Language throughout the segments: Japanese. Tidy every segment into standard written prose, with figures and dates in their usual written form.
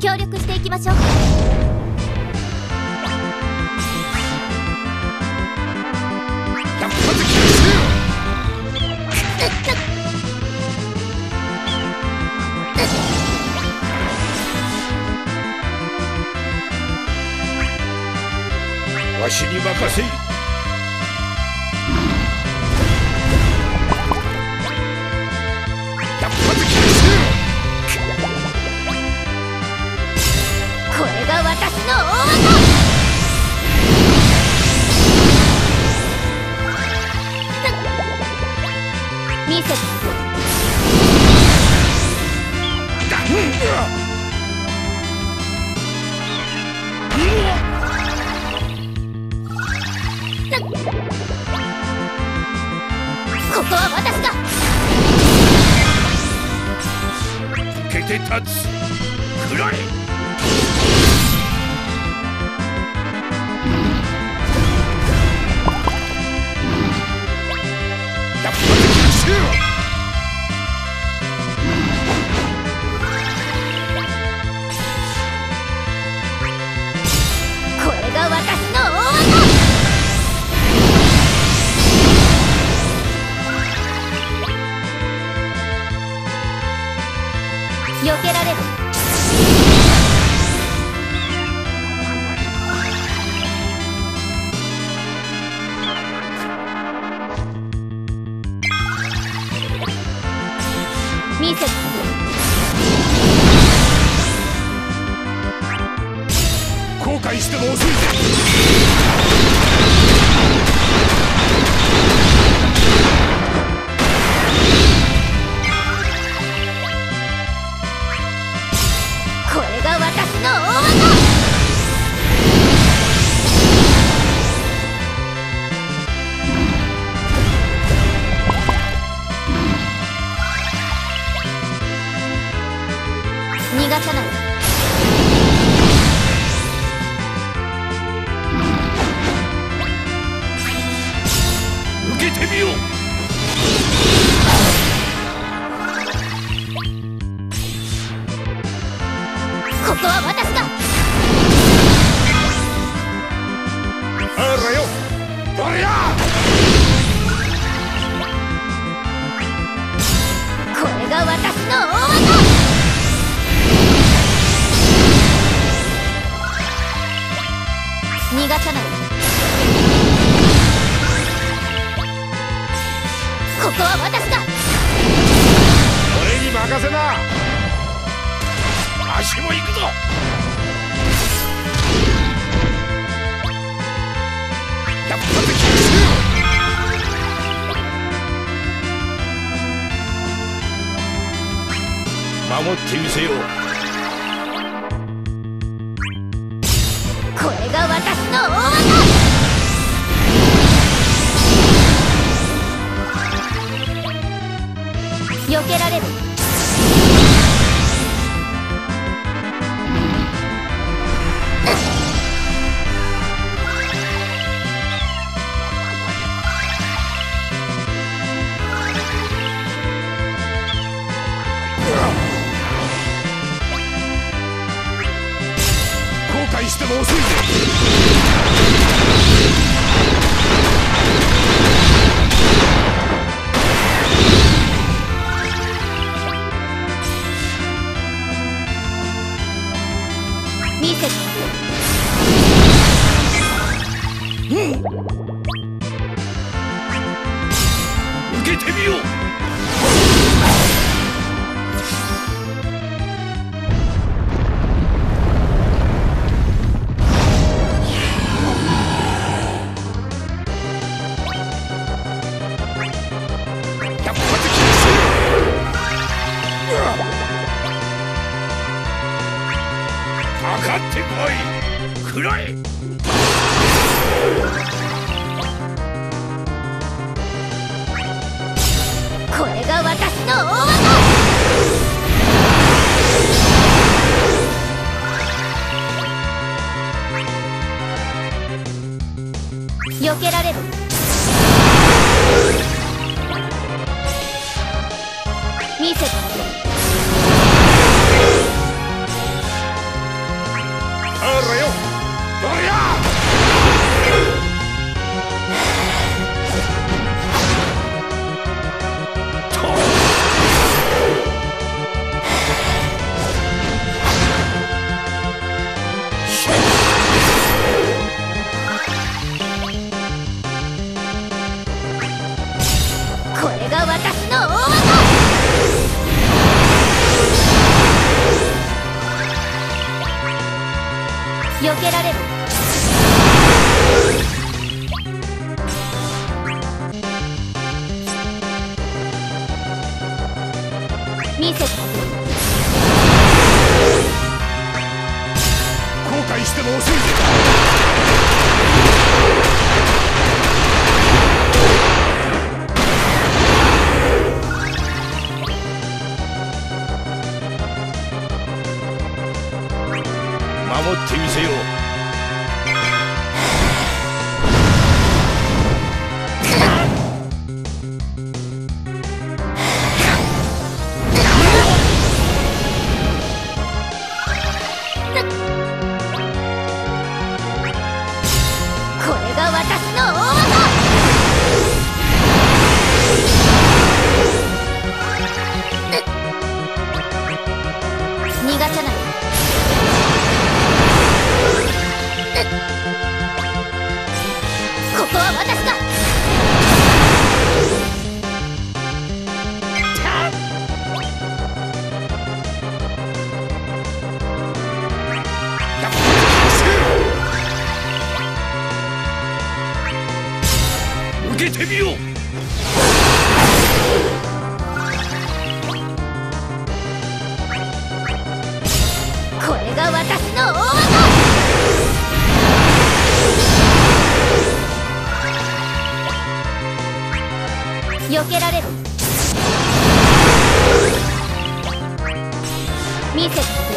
協力していきましょう。わしに任せい。百発禁止。これが私の大技。見せて。だ。ここは私だ。受けて立つくらえ。百発禁止。これが私の大技。避けられる。見せて。後悔しても遅いぜ。私の大技。逃がさない。受けてみよう。ここは私だ。あらよ、誰だ。これが私の大技。逃がさない。ここは私だ。俺に任せな。足も行くぞ。百発禁止。守ってみせよう。これが私の大技。避けられる。しても遅いぜ。見せて。受けてみよう。くらえ。これが私の大技。避けられる。見せて。れが私の大技。避けられる。見せてあげる。後悔しても遅い。守ってみせよう。受けてみよう。これが私の大技。避けられる。見せて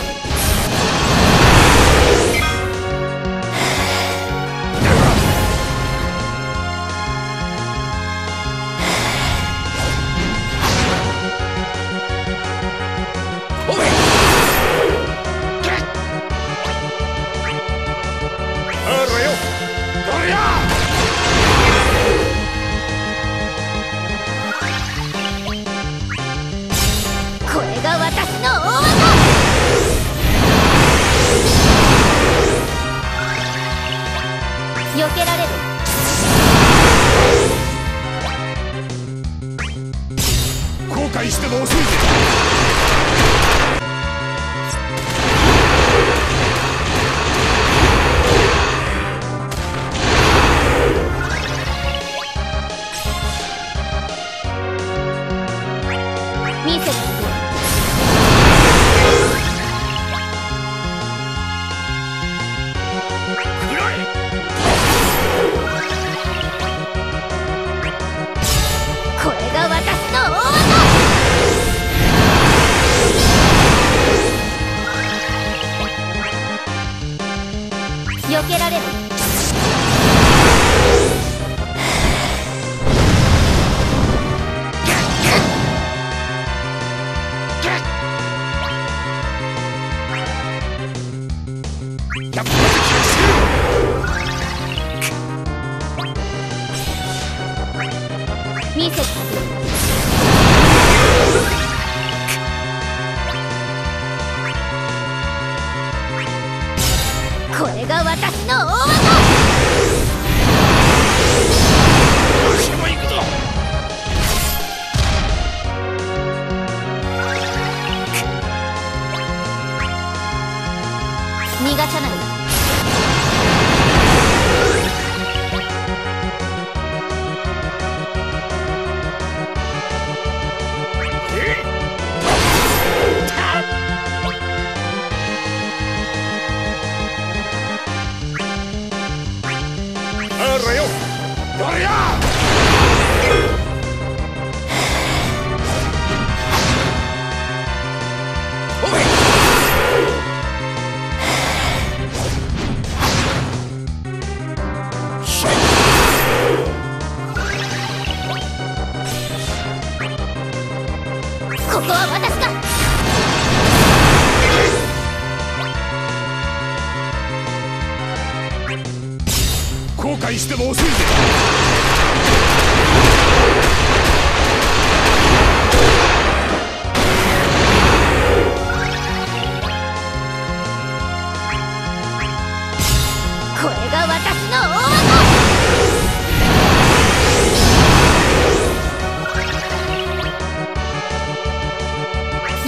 しても遅い。見せて。暗い。これが私の大技。避けられる。見せてこれが私の大技。私も行くぞ。逃がさない。ここは私が。後悔しても遅いぜ。これが私の大技。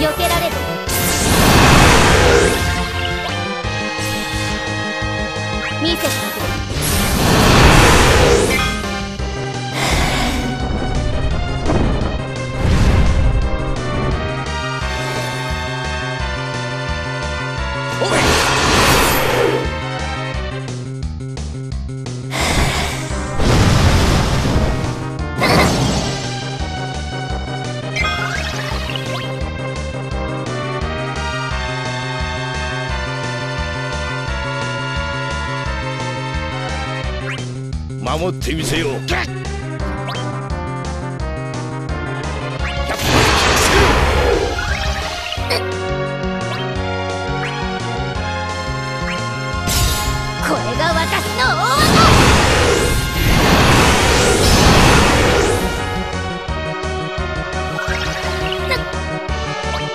避けられる。見せてあげる。おい守ってみせよう。こ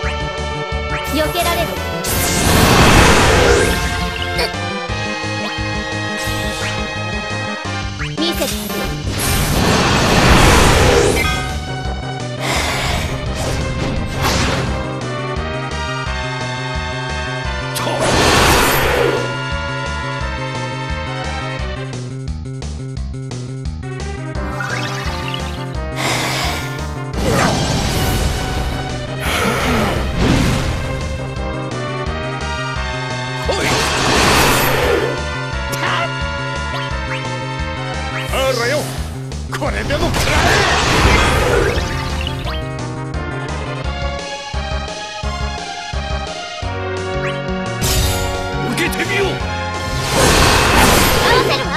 れでも食らえ！受けてみよう。合わせるわ。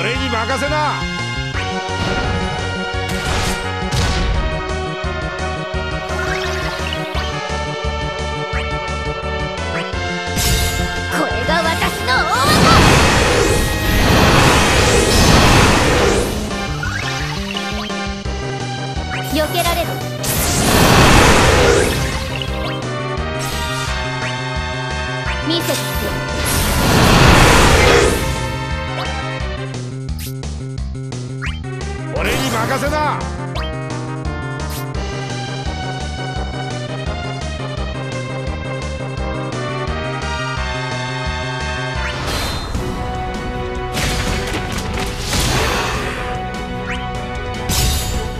俺に任せな。これが私の大技。避けられる。見せて俺に任せな。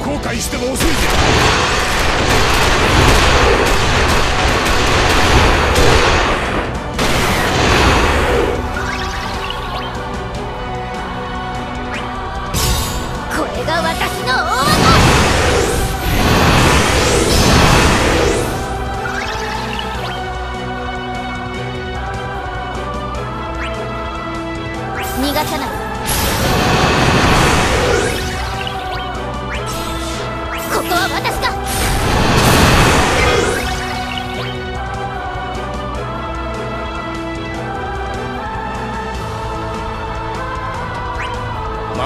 後悔しても遅いぜ。これが私の大技。逃がさない。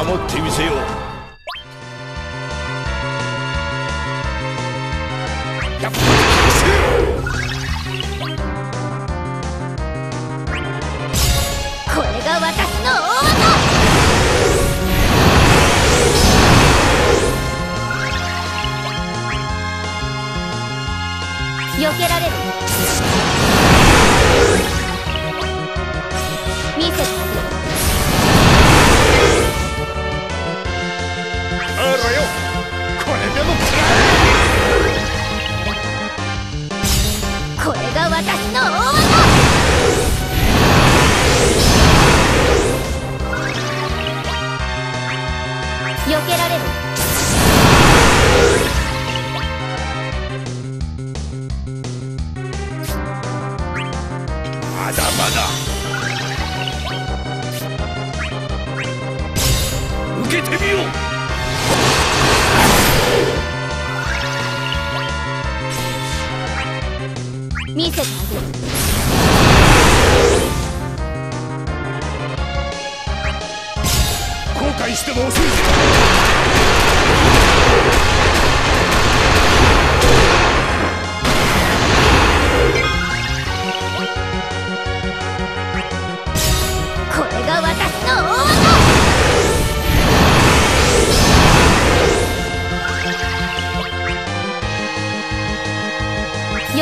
守ってみせよう。避けられる。見せてあらよ、これでも食らえ。これが私の大技。避けられる。まだまだ受けてみよう。見せてあげる。後悔しても遅いぜ。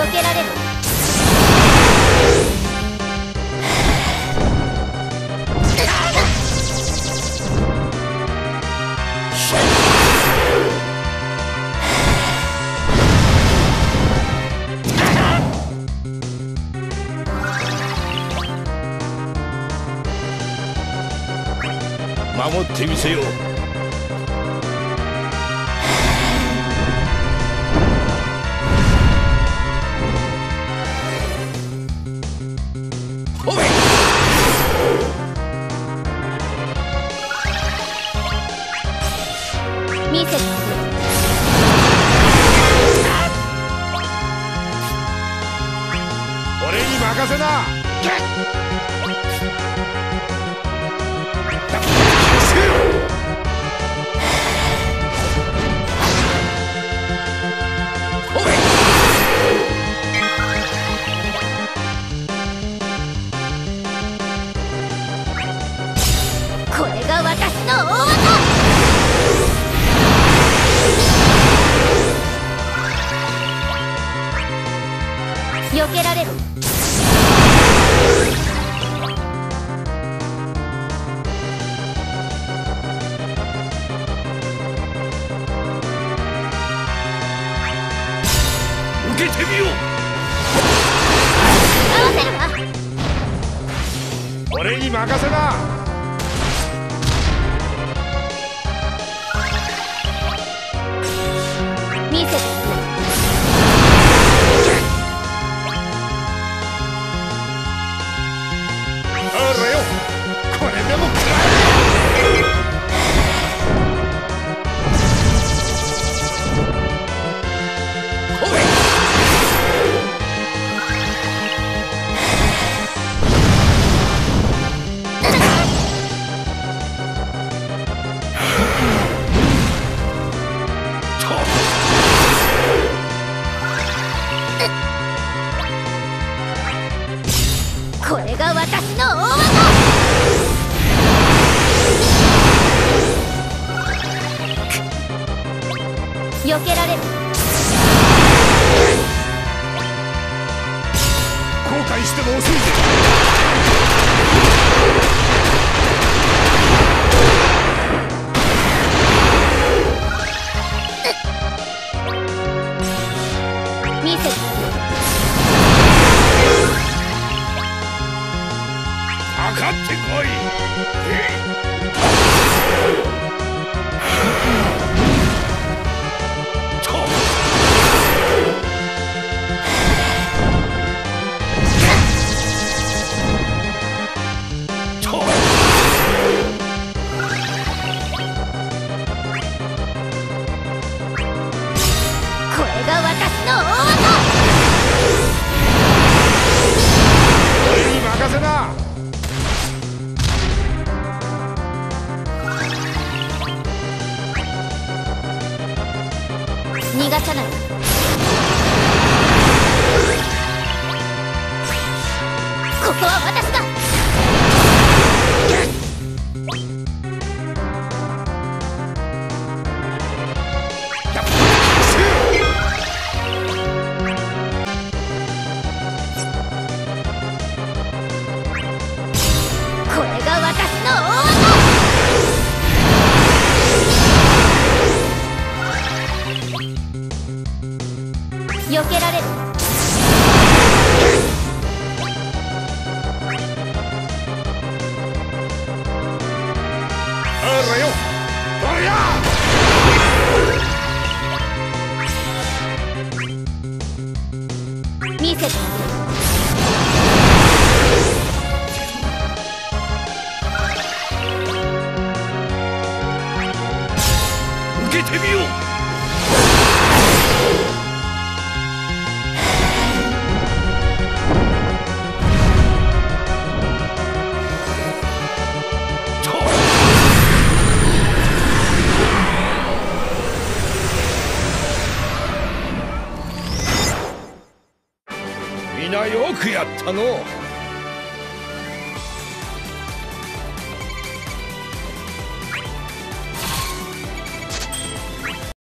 よけられる。守ってみせよう。避けられる。受けてみよう。合わせるわ。俺に任せな。避けられる。後悔しても遅いぜ。見せて。かかってこい。逃がさない。ここは私が。これが私の。避けられる。あらよ、あれや。見せて。受けてみよう。よくやったのう。